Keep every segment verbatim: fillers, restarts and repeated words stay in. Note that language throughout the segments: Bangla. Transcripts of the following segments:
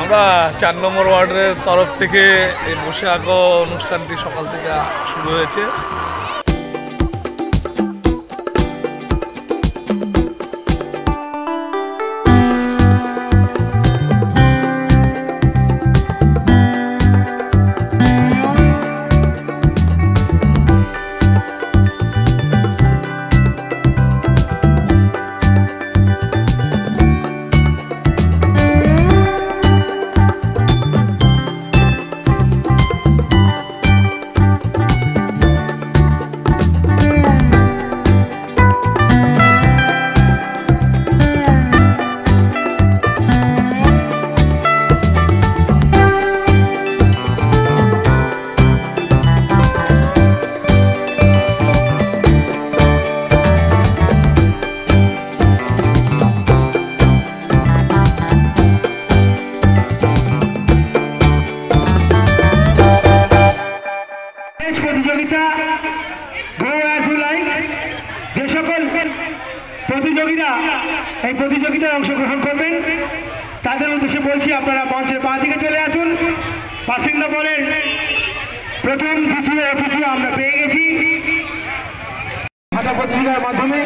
আমরা চার নম্বর ওয়ার্ডের তরফ থেকে এই বসে আগো অনুষ্ঠানটি সকাল থেকে শুরু হয়েছে। প্রতিযোগিতা দুই জুলাই যে সকল প্রতিযোগীরা এই প্রতিযোগিতায় অংশগ্রহণ করবেন তাদের উদ্দেশ্যে বলছি, আপনারা মঞ্চের বাঁ দিকে চলে আসুন। পাসিং নম্বরের প্রথম দ্বিতীয় অতিথি আমরা পেয়ে গেছি। হাঁটা প্রতিযোগিতার মাধ্যমে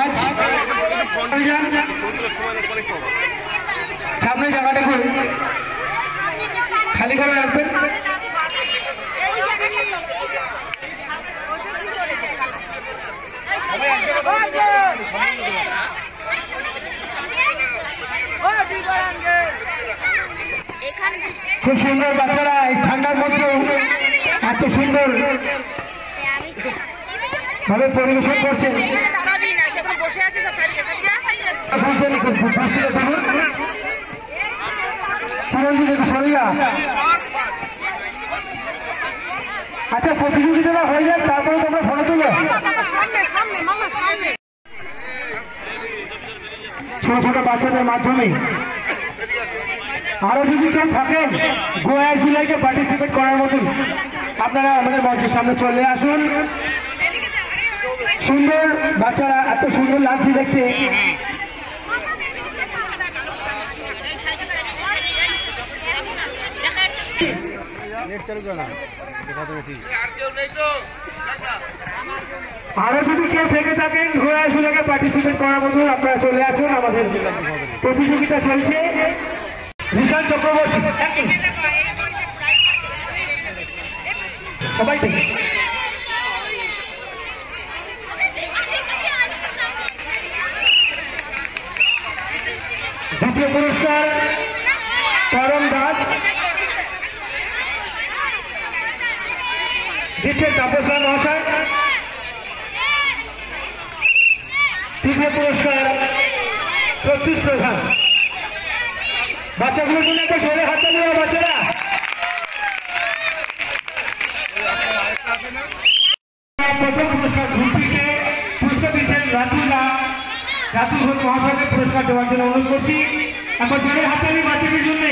আজ সামনে জায়গাটা খুব খালি করে রাখবেন। খুব সুন্দর বাচ্চারা এই ঠান্ডার মধ্যে এত সুন্দর ভাবে পরিবেশন করছে। আচ্ছা, প্রতিযোগিতাটা হয়ে যায়, তারপরে তোমরা ফটো তুলো। ছোট ছোট বাচ্চাদের মাধ্যমে আরো যদি কেউ থাকেন গোয়ার জুলাইকে পার্টিসিপেট করার মতন, আপনারা আমাদের মঞ্চের সামনে চলে আসুন। সুন্দর বাচ্চারা, এত সুন্দর লাগছে দেখতে। আরো যদি কেউ থেকে থাকেন ঘোড়ায় সুযোগে পার্টিসিপেট করার মতো, আপনারা চলে আসুন। আমাদের প্রতিযোগিতা চলছে। নিশান চক্রবর্তী সবাই দ্বিতীয় পুরস্কার করণ দাস, তাপসা মহাশয়। তৃতীয় পুরস্কার প্রত্যুষ প্রধান। বাচ্চাগুলোর জন্য একটা জোরে হাতে নেওয়া বাচ্চারা। প্রথম পুরস্কার ঘুরপিকে পুরস্কার দিচ্ছেন রাতুলা রাতুল ঘোষ মহাশয়কে পুরস্কার দেওয়ার জন্য অনুরোধ করছি। এখন জোরে হাতে নিয়ে বাচ্চাদের জন্য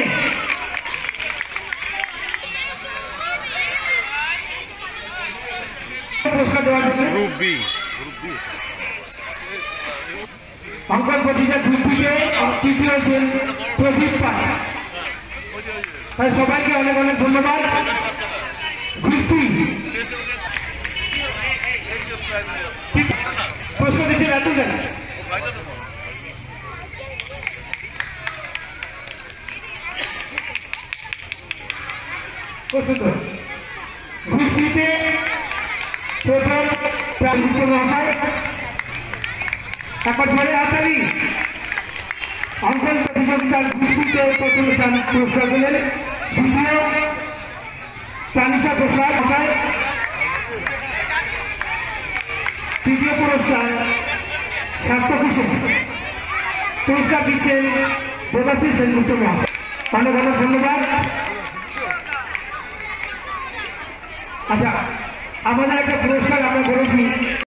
অঙ্কন প্রতিষ্ঠার দুটিকে তৃতীয় হচ্ছেন প্রদীপ পাঠা। তাই সবাইকে অনেক অনেক ধন্যবাদ। প্রশ্ন দিচ্ছে রাতু দেন। ঘুষিতে প্রথম এখন ধরে হাতারি অঙ্কন প্রতিযোগিতার ঘুষিতে প্রথম স্থান পুরস্কার দিলেন দ্বিতীয় তানিশা ঘোষাল মহাশয়। তৃতীয় পুরস্কার স্বাস্থ্যকুশল পুরস্কার দিচ্ছেন দেবাশিস সেনগুপ্ত মহাশয়। অনেক অনেক ধন্যবাদ। আচ্ছা, আমাদের একটা পুরস্কার আমরা বলেছি